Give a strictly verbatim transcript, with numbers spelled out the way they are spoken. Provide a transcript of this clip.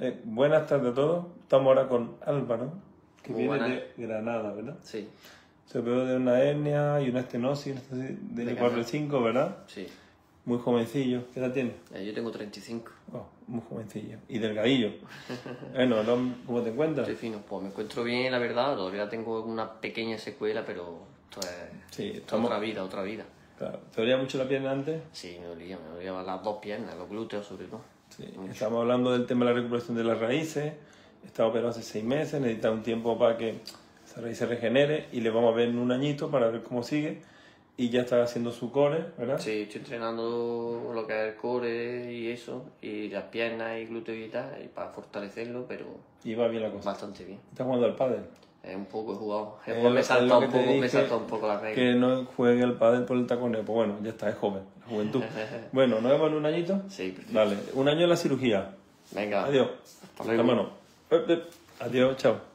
Eh, buenas tardes a todos. Estamos ahora con Álvaro, que Muy viene buena. de Granada, ¿verdad? Sí. Se operó de una hernia y una estenosis del cuatro cinco, ¿verdad? Sí. Muy jovencillo. ¿Qué edad tiene? Eh, yo tengo treinta y cinco. Oh, muy jovencillo. Y delgadillo. Bueno, ¿cómo te encuentras? Estoy fino. Pues me encuentro bien, la verdad. Todavía tengo una pequeña secuela, pero esto es sí, estamos... otra vida, otra vida. Claro. ¿Te dolía mucho la pierna antes? Sí, me dolía. Me dolían las dos piernas, los glúteos sobre todo. Sí. Estamos hablando del tema de la recuperación de las raíces. Está operado hace seis meses. Necesita un tiempo para que esa raíz se regenere y le vamos a ver en un añito para ver cómo sigue. Y ya está haciendo su core, ¿verdad? Sí, estoy entrenando lo que es el core y eso, y las piernas y glúteos y tal, y para fortalecerlo, pero... Y va bien la cosa. Bastante bien. ¿Estás jugando al pádel? Eh, un poco he jugado. Eh, me salta un poco, me salta un poco la regla. Que no juegue al pádel por el taconeo. Pues bueno, ya está, es joven, la juventud. Bueno, ¿nos vemos en un añito? Sí, perfecto. Vale, un año en la cirugía. Venga. Adiós. Hasta luego. Adiós, chao.